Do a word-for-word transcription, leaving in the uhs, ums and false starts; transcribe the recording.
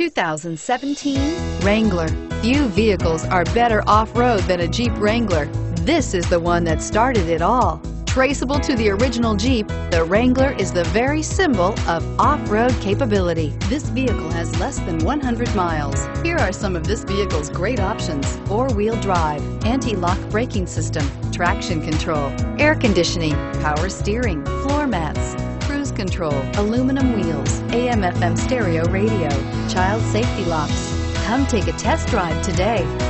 two thousand seventeen Wrangler. Few vehicles are better off-road than a Jeep Wrangler. This is the one that started it all. Traceable to the original Jeep, the Wrangler is the very symbol of off-road capability. This vehicle has less than one hundred miles. Here are some of this vehicle's great options: four-wheel drive, anti-lock braking system, traction control, air conditioning, power steering, floor mats, cruise control, aluminum wheels, A M F M stereo radio, child safety locks. Come take a test drive today.